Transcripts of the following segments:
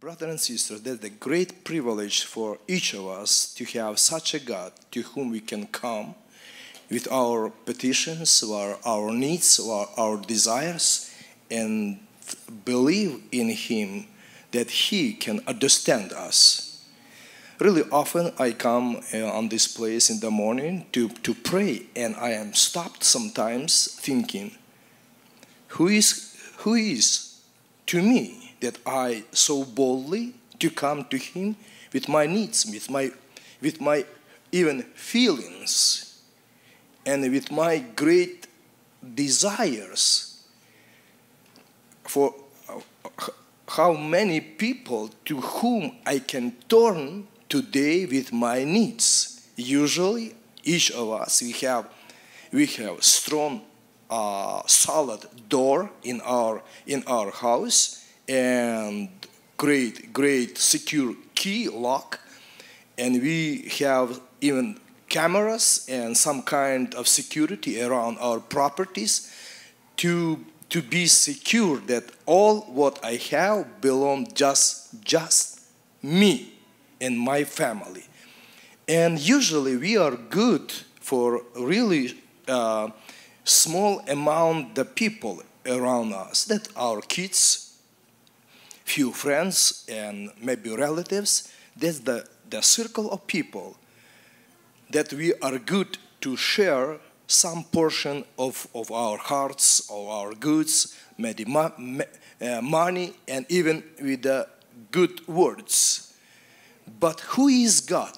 Brothers and sisters, that's a great privilege for each of us to have such a God to whom we can come with our petitions, our needs, our desires, and believe in Him that He can understand us. Really often I come on this place in the morning to pray, and I am stopped sometimes thinking, who is to me that I so boldly to come to Him with my needs, with my even feelings, and with my great desires? For how many people to whom I can turn today with my needs? Usually, each of us, we have strong, solid door in our house, and great secure key lock, and we have even cameras and some kind of security around our properties to be secure that all what I have belong just me and my family. And usually we are good for really small amount the people around us, that our kids, few friends, and maybe relatives. That's the circle of people that we are good to share some portion of our hearts, of our goods, maybe money, and even with the good words. But who is God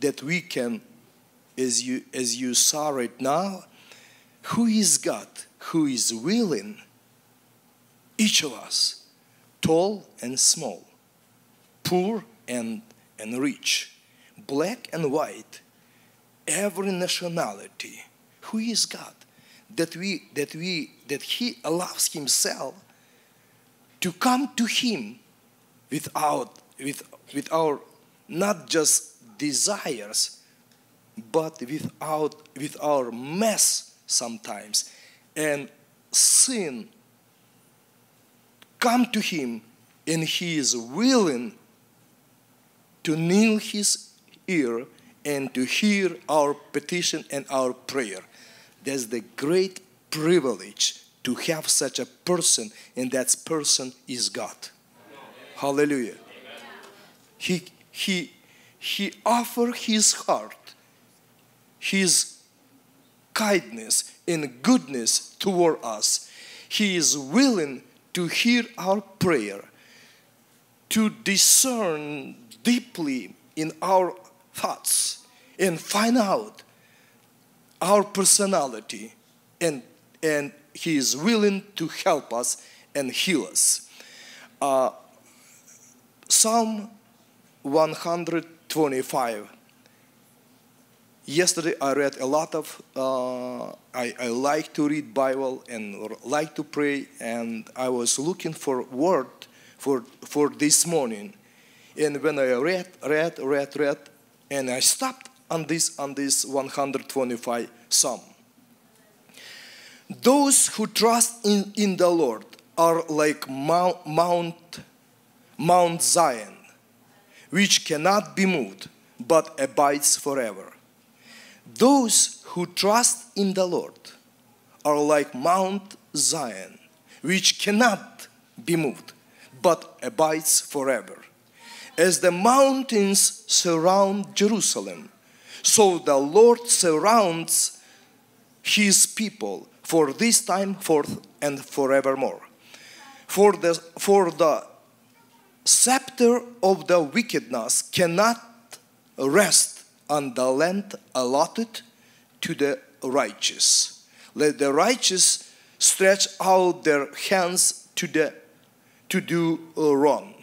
that we can, as you saw right now, who is God who is willing, each of us, tall and small, poor and rich, black and white, every nationality? Who is God that He allows Himself to come to Him with our not just desires, but with our mess sometimes, and sin come to Him, and He is willing to kneel His ear and to hear our petition and our prayer. That's the great privilege to have such a person, and that person is God. Amen. Hallelujah. Amen. He offered His heart, His kindness and goodness toward us. He is willing to hear our prayer, to discern deeply in our thoughts and find out our personality, and He is willing to help us and heal us. Psalm 125. Yesterday I read a lot of, I like to read Bible and like to pray, and I was looking for word for this morning. And when I read, and I stopped on this 125 Psalm. Those who trust in the Lord are like Mount Zion, which cannot be moved, but abides forever. Those who trust in the Lord are like Mount Zion, which cannot be moved, but abides forever. As the mountains surround Jerusalem, so the Lord surrounds His people for this time forth and forevermore. For the scepter of the wickedness cannot rest on the land allotted to the righteous. Let the righteous stretch out their hands to do wrong.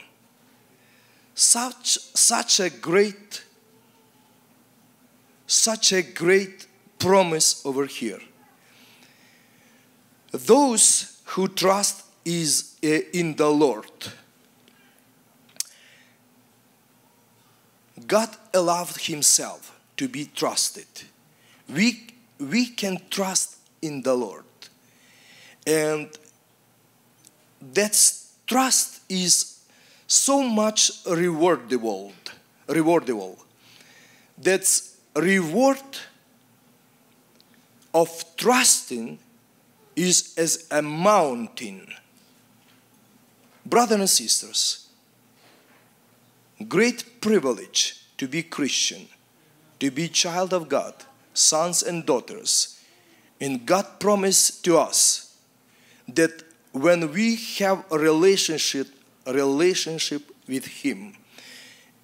Such a great promise over here. Those who trust is in the Lord. God allowed Himself to be trusted. We can trust in the Lord, and that trust is so much rewardable. That's reward of trusting is as a mountain. Brothers and sisters, great privilege to be Christian, to be child of God, sons and daughters. And God promised to us that when we have a relationship with Him,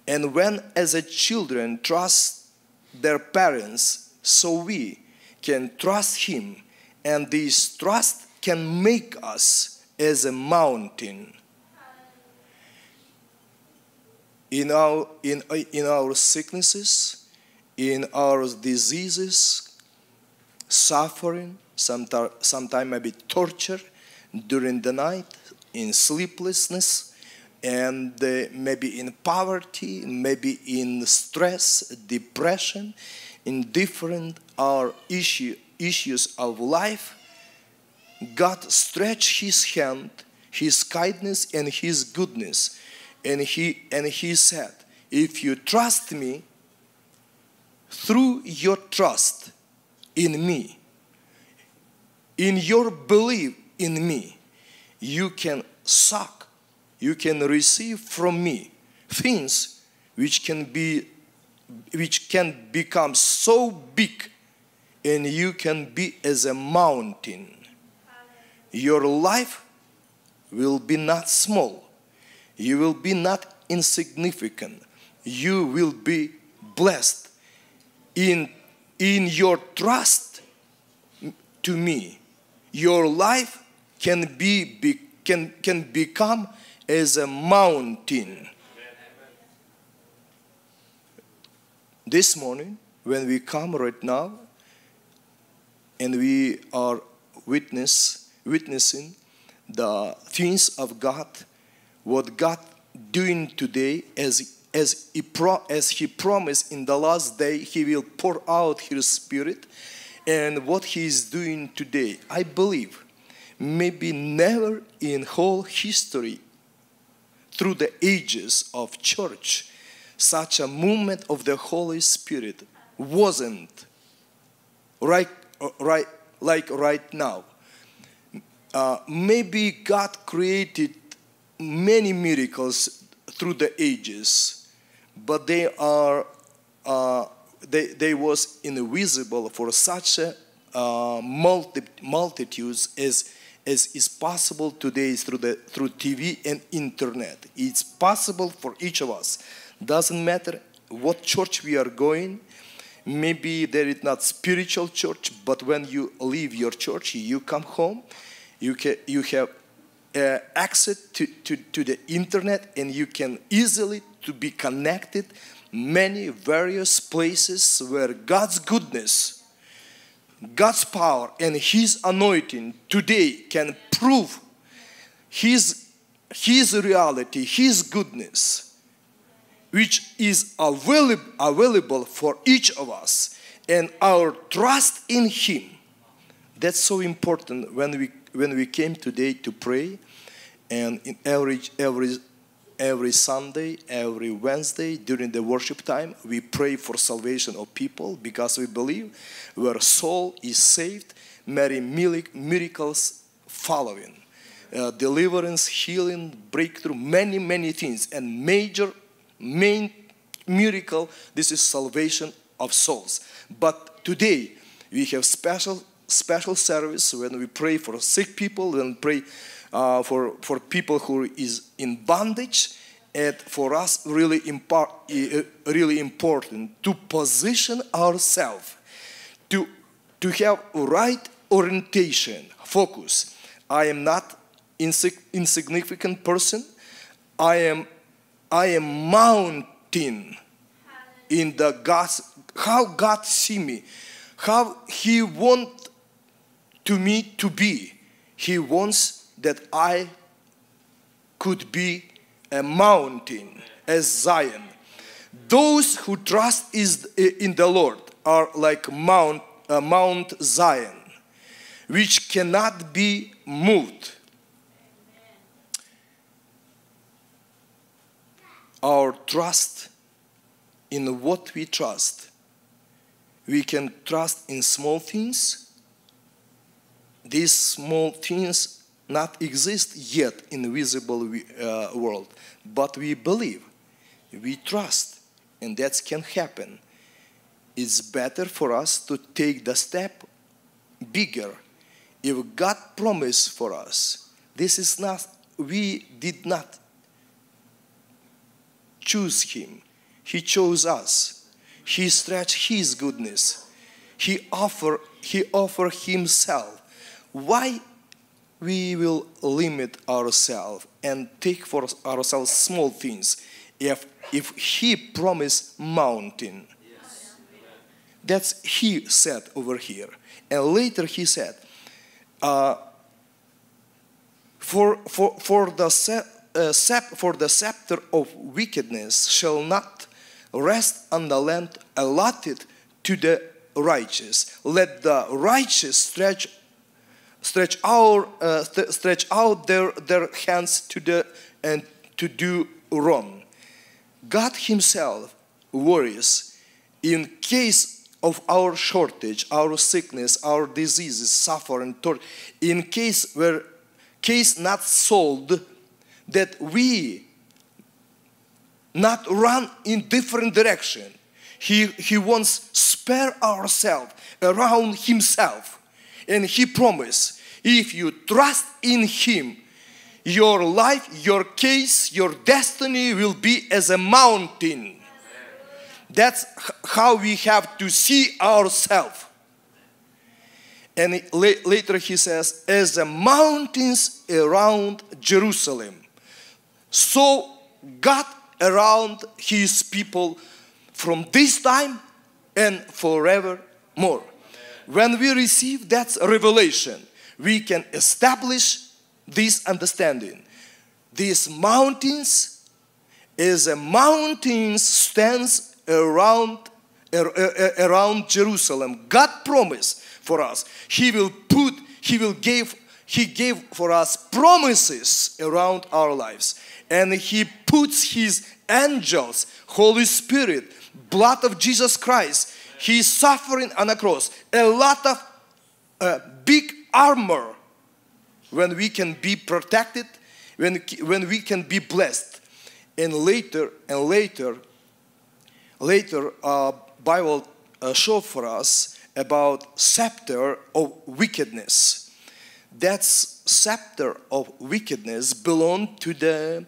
and when as a children trust their parents, so we can trust Him, and this trust can make us as a mountain. In our sicknesses, in our diseases, suffering, sometimes maybe torture during the night, in sleeplessness, and maybe in poverty, maybe in stress, depression, in different issues of life, God stretched His hand, His kindness and His goodness. And he said, if you trust me, through your trust in me, in your belief in me, you can suck, you can receive from me things which can become so big, and you can be as a mountain. Your life will be not small. You will be not insignificant. You will be blessed in your trust to me. Your life can become as a mountain. This morning, when we come right now, and we are witnessing the things of God, what God doing today, as He promised in the last day, He will pour out His Spirit, and what He is doing today, I believe, maybe never in whole history, through the ages of church, such a movement of the Holy Spirit wasn't right now. Maybe God created many miracles through the ages, but they are they was invisible for such a multitudes as is possible today through TV and internet. It's possible for each of us. Doesn't matter what church we are going. Maybe there is not spiritual church, but when you leave your church, you come home, you have access to the internet, and you can easily to be connected many various places where God's goodness, God's power, and His anointing today can prove His reality, His goodness, which is available for each of us, and our trust in Him. That's so important when we came today to pray, and in every Sunday, every Wednesday during the worship time, we pray for salvation of people, because we believe where soul is saved, many miracles following, deliverance, healing, breakthrough, many things, and main miracle, this is salvation of souls. But today we have special service when we pray for sick people, and pray for people who is in bondage. And for us, really important to position ourselves to have right orientation, focus. I am not insignificant person. I am mountain in the God's, how God see me, how He want to me to be. He wants that I could be a mountain as Zion. Those who trust in the Lord are like Mount Zion, which cannot be moved. our trust in what we trust. We can trust in small things. These small things not exist yet in the visible world, but we believe, we trust, and that can happen. It's better for us to take the step bigger. If God promised for us, this is not, we did not choose Him. He chose us. He stretched His goodness. He offered Himself. Why we will limit ourselves and take for ourselves small things if He promised mountain? That's He said over here. And later He said, for the scepter of wickedness shall not rest on the land allotted to the righteous. Let the righteous stretch out their hands to do wrong. God Himself worries in case of our shortage, our sickness, our diseases, suffering, torture, in case not solved, that we not run in different direction. He wants spare ourselves around Himself, and He promised, if you trust in Him, your life, your case, your destiny will be as a mountain. That's how we have to see ourselves. And later He says, as the mountains around Jerusalem, so God around His people from this time and forevermore. When we receive that revelation, we can establish this understanding. These mountains, as the mountains stands around Jerusalem, God promised for us. He gave for us promises around our lives, and He puts His angels, Holy Spirit, blood of Jesus Christ, His suffering on the cross, a lot of big armor, when we can be protected, when we can be blessed, and later, Bible show for us about scepter of wickedness. That scepter of wickedness belong to the,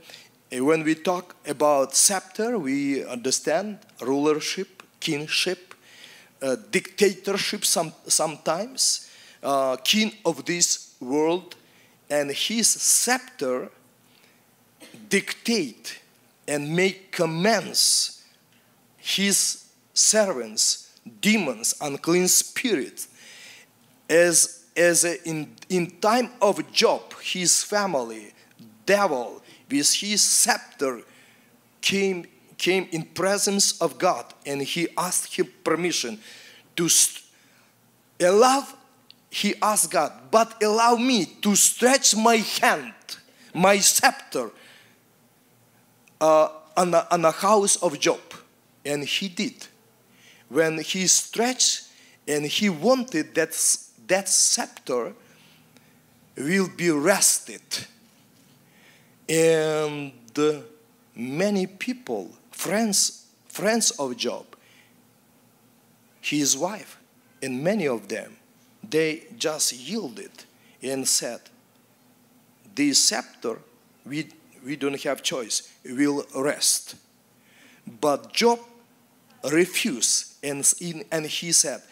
when we talk about scepter, we understand rulership, kingship, dictatorship sometimes, king of this world, and his scepter dictate and make commands His servants, demons, unclean spirits. In time of Job, his family, devil, with his scepter came in presence of God, and he asked Him permission to allow, he asked God, but allow me to stretch my hand, my scepter on the house of Job. And He did. When He stretched and He wanted that scepter will be rested. And many people, friends of Job, his wife, and many of them, they just yielded and said, this scepter, we don't have choice, will rest. But Job refused, and he said,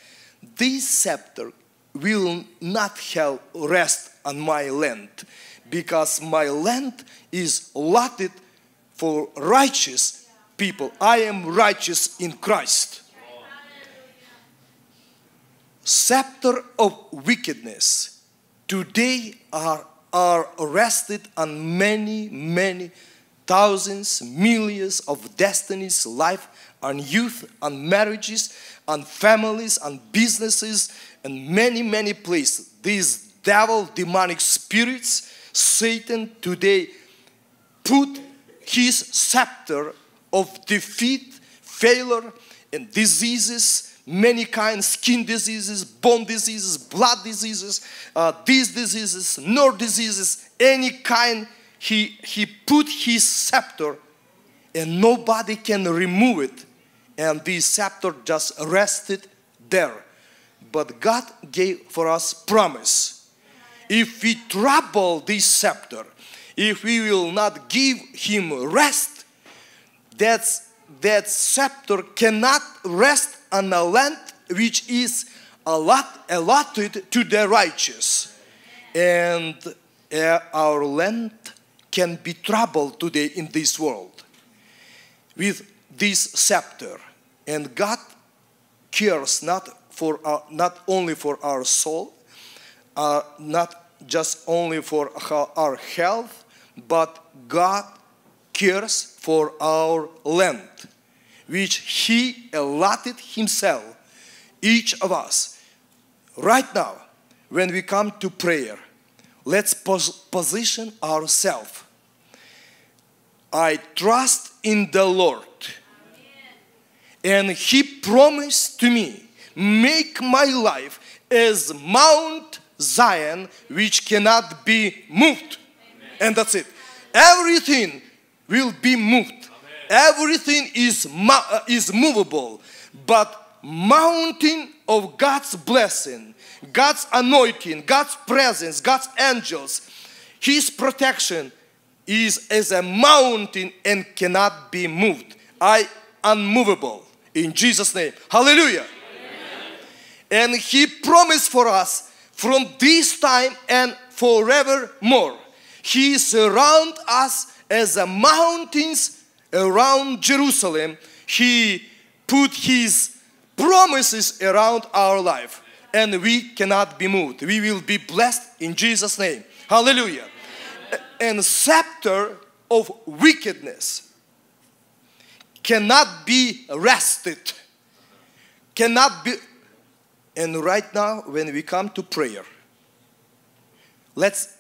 this scepter will not have rest on my land, because my land is allotted for righteous people. I am righteous in Christ. Scepter of wickedness today are rested on many thousands, millions of destinies, life, on youth, on marriages, on families, on businesses, and many places. These devil, demonic spirits, Satan today put his scepter of defeat, failure, and diseases, many kinds, skin diseases, bone diseases, blood diseases, these diseases, nerve diseases, any kind. He put his scepter and nobody can remove it. And the scepter just rested there. But God gave for us promise. If we trouble this scepter, if we will not give him rest, that scepter cannot rest on a land which is allotted to the righteous. And our land can be troubled today in this world with this scepter. And God cares not only for our soul, not just only for our health, but God cares for our land, which He allotted Himself, each of us. Right now, when we come to prayer, let's position ourselves. I trust in the Lord. Amen. And He promised to me, make my life as Mount Zion, which cannot be moved. Amen. And that's it. Everything will be moved. Amen. Everything is movable. But mountain of God's blessing, God's anointing, God's presence, God's angels, His protection is as a mountain and cannot be moved. I unmovable in Jesus' name. Hallelujah. Amen. And He promised for us from this time and forevermore. He surrounds us as the mountains around Jerusalem. He put His promises around our life. And we cannot be moved. We will be blessed in Jesus' name. Hallelujah. Amen. And scepter of wickedness cannot be wrested. Cannot be. And right now, when we come to prayer, let's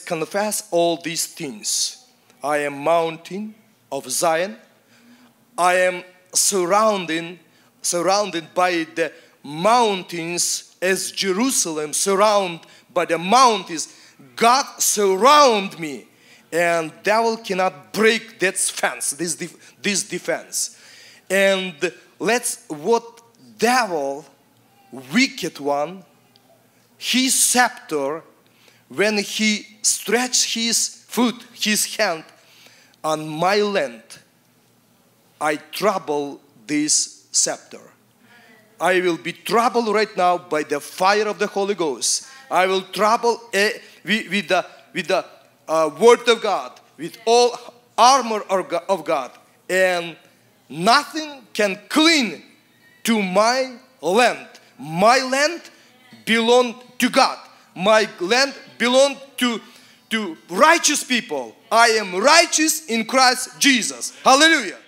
confess all these things. I am mountain of Zion. I am surrounded by the mountains, as Jerusalem surrounded by the mountains. God surround me, and devil cannot break that fence, this defense. And let's what devil, wicked one, his scepter, when he stretched his foot, his hand on my land, I trouble this scepter. I will be troubled right now by the fire of the Holy Ghost. I will trouble with the Word of God, with all armor of God. And nothing can cling to my land. My land belongs to God. My land belongs to righteous people. I am righteous in Christ Jesus. Hallelujah.